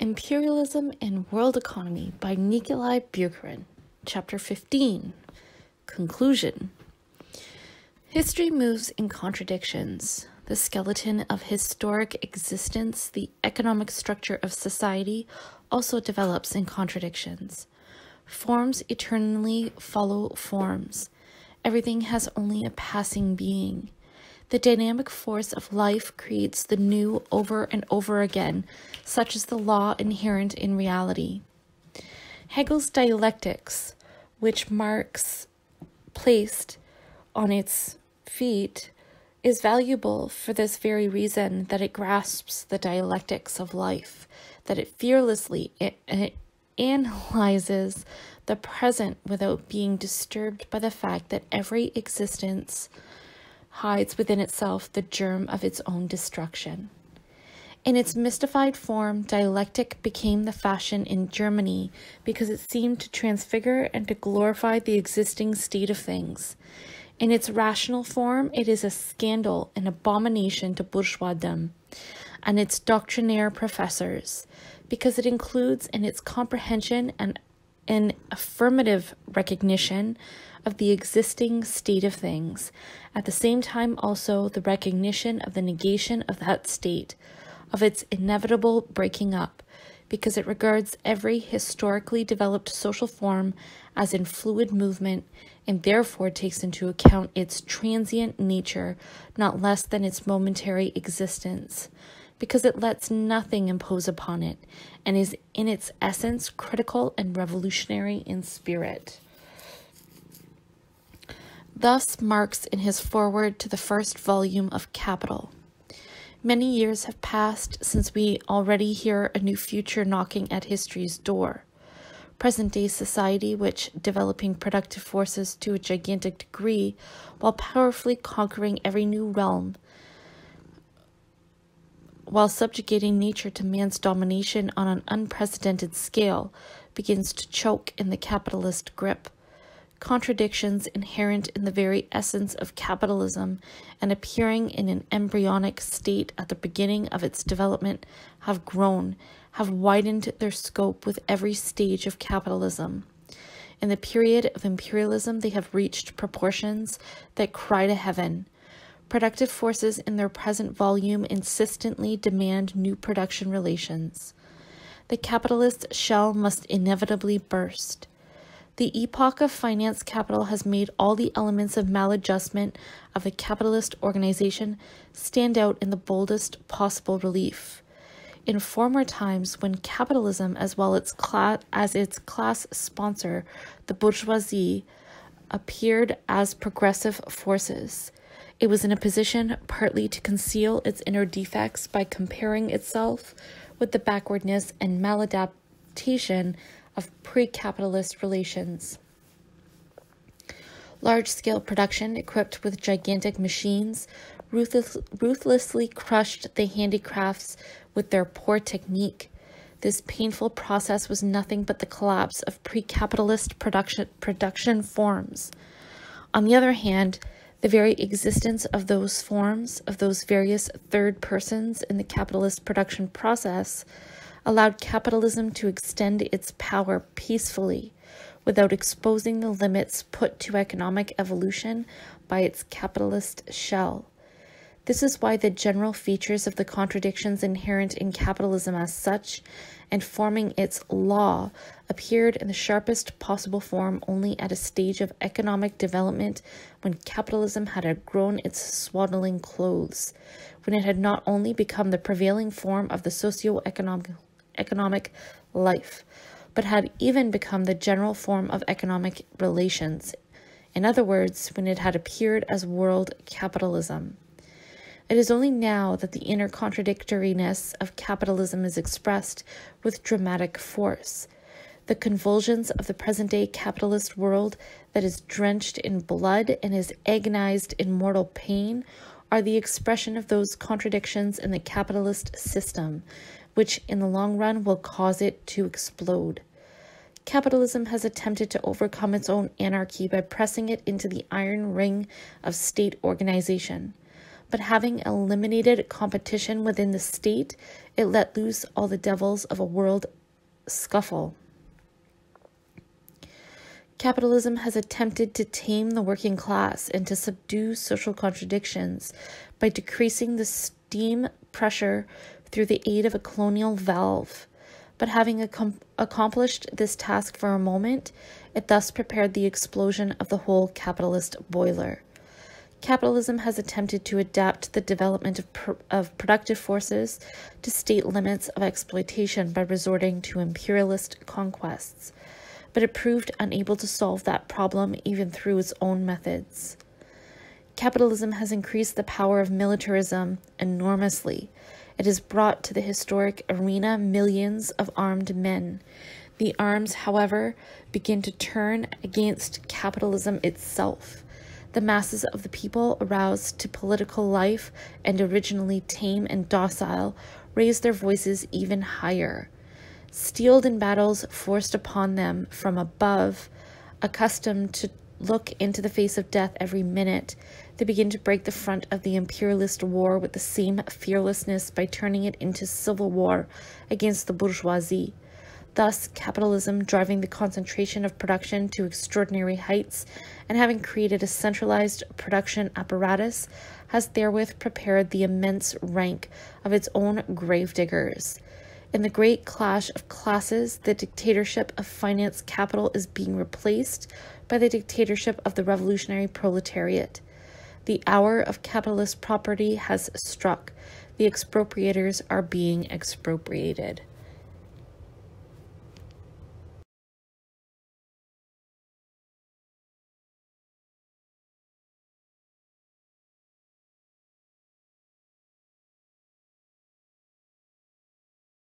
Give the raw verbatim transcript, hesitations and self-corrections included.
Imperialism and World Economy by Nikolai Bukharin, Chapter fifteen, Conclusion. History moves in contradictions. The skeleton of historic existence, the economic structure of society, also develops in contradictions. Forms eternally follow forms. Everything has only a passing being. The dynamic force of life creates the new over and over again, such is the law inherent in reality. Hegel's dialectics, which Marx placed on its feet, is valuable for this very reason, that it grasps the dialectics of life, that it fearlessly it, it analyzes the present without being disturbed by the fact that every existence hides within itself the germ of its own destruction. In its mystified form, dialectic became the fashion in Germany because it seemed to transfigure and to glorify the existing state of things. In its rational form, it is a scandal, an abomination to bourgeoisdom and its doctrinaire professors, because it includes in its comprehension and an affirmative recognition of the existing state of things, at the same time also the recognition of the negation of that state, of its inevitable breaking up, because it regards every historically developed social form as in fluid movement, and therefore takes into account its transient nature not less than its momentary existence, because it lets nothing impose upon it, and is in its essence critical and revolutionary in spirit. Thus Marx in his foreword to the first volume of Capital. Many years have passed since we already hear a new future knocking at history's door. Present-day society, which, developing productive forces to a gigantic degree, while powerfully conquering every new realm, while subjugating nature to man's domination on an unprecedented scale, begins to choke in the capitalist grip. Contradictions inherent in the very essence of capitalism and appearing in an embryonic state at the beginning of its development have grown, have widened their scope with every stage of capitalism. In the period of imperialism, they have reached proportions that cry to heaven. Productive forces in their present volume insistently demand new production relations. The capitalist shell must inevitably burst. The epoch of finance capital has made all the elements of maladjustment of the capitalist organization stand out in the boldest possible relief. In former times, when capitalism, as well its class, as its class sponsor, the bourgeoisie, appeared as progressive forces, it was in a position partly to conceal its inner defects by comparing itself with the backwardness and maladaptation of pre-capitalist relations. Large-scale production, equipped with gigantic machines, ruthless, ruthlessly crushed the handicrafts with their poor technique. This painful process was nothing but the collapse of pre-capitalist production, production forms. On the other hand, the very existence of those forms, of those various third persons in the capitalist production process, allowed capitalism to extend its power peacefully, without exposing the limits put to economic evolution by its capitalist shell. This is why the general features of the contradictions inherent in capitalism as such, and forming its law, appeared in the sharpest possible form only at a stage of economic development when capitalism had outgrown its swaddling clothes, when it had not only become the prevailing form of the socio-economic economic life, but had even become the general form of economic relations. In other words, when it had appeared as world capitalism. It is only now that the inner contradictoriness of capitalism is expressed with dramatic force. The convulsions of the present-day capitalist world that is drenched in blood and is agonized in mortal pain are the expression of those contradictions in the capitalist system, which in the long run will cause it to explode. Capitalism has attempted to overcome its own anarchy by pressing it into the iron ring of state organization. but having eliminated competition within the state, it let loose all the devils of a world scuffle. Capitalism has attempted to tame the working class and to subdue social contradictions by decreasing the steam pressure through the aid of a colonial valve. But having ac- accomplished this task for a moment, it thus prepared the explosion of the whole capitalist boiler. Capitalism has attempted to adapt the development of, pr- of productive forces to state limits of exploitation by resorting to imperialist conquests, but it proved unable to solve that problem even through its own methods. Capitalism has increased the power of militarism enormously. It has brought to the historic arena millions of armed men. The arms, however, begin to turn against capitalism itself. The masses of the people, aroused to political life and originally tame and docile, raise their voices even higher. Steeled in battles forced upon them from above, accustomed to look into the face of death every minute, they begin to break the front of the imperialist war with the same fearlessness by turning it into civil war against the bourgeoisie. Thus, capitalism, driving the concentration of production to extraordinary heights and having created a centralized production apparatus, has therewith prepared the immense rank of its own gravediggers. In the great clash of classes, the dictatorship of finance capital is being replaced by the dictatorship of the revolutionary proletariat. The hour of capitalist property has struck. The expropriators are being expropriated.